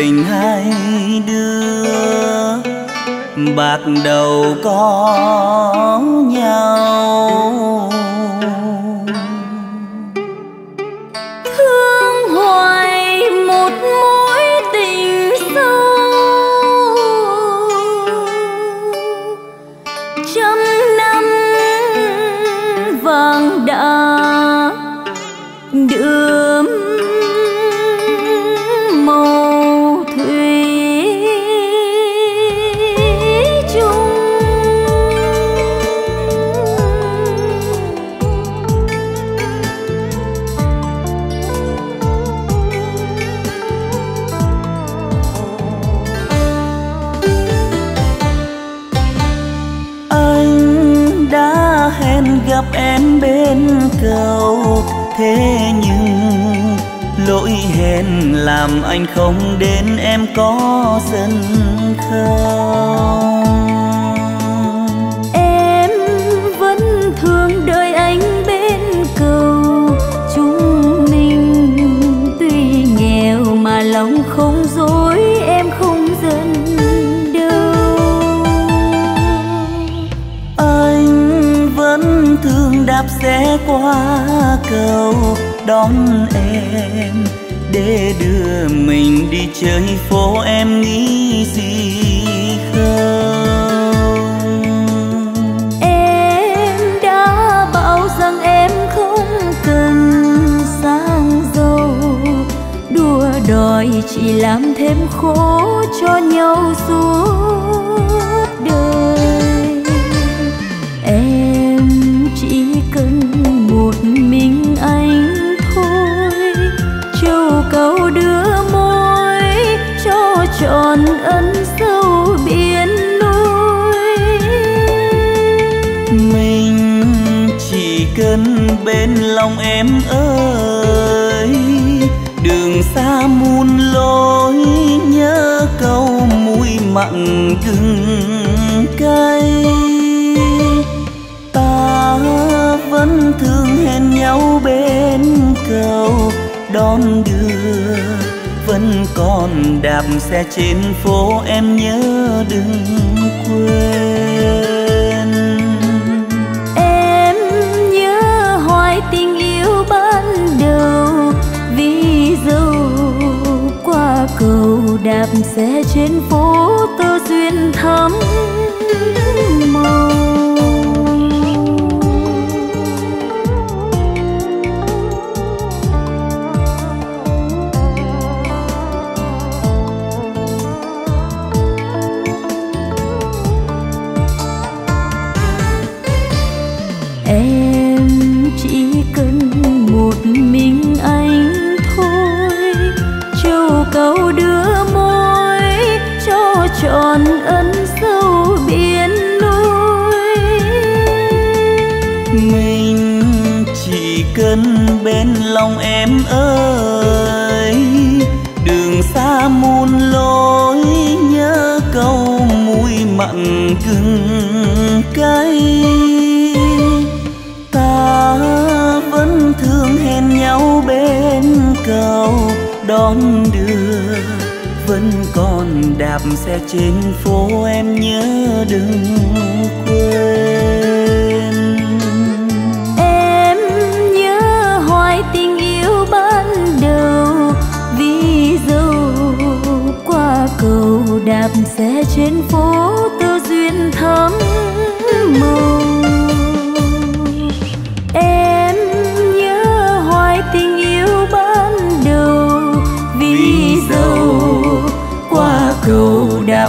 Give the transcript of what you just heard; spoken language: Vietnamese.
tình hai đứa bạc đầu có nhau. Thương hoài một mối tình sâu, trăm năm vàng đã đượm gặp em bên cầu, thế nhưng lỗi hẹn làm anh không đến em có giận không? Em vẫn thương đợi anh bên cầu, chúng mình tuy nghèo mà lòng không dối, em không giận thương đạp xe qua cầu đón em để đưa mình đi chơi phố, em nghĩ gì không? Em đã bảo rằng em không cần sang giàu, đua đòi chỉ làm thêm khổ cho nhau suốt đời. Em chỉ cần một mình anh thôi, châu cầu đưa môi cho tròn ân sâu biển núi. Mình chỉ cần bên lòng em ơi, đường xa muôn lối nhớ câu mũi mặn gừng cay. Ta vẫn thương hẹn nhau bên cầu đón đưa, vẫn còn đạp xe trên phố, em nhớ đừng quên. Em nhớ hoài tình yêu ban đầu, vì dâu qua cầu đạp xe trên phố tơ duyên thắm màu. Mình anh thôi, châu cầu đưa môi cho tròn ân sâu biển núi. Mình chỉ cần bên lòng em ơi, đường xa muôn lối nhớ câu mũi mặn gừng cay. Ta vẫn thương hẹn nhau bên cầu đón đưa, vẫn còn đạp xe trên phố, em nhớ đừng quên. Em nhớ hoài tình yêu ban đầu, vì dâu qua cầu đạp xe trên phố tơ duyên thắm màu. Cầu đạp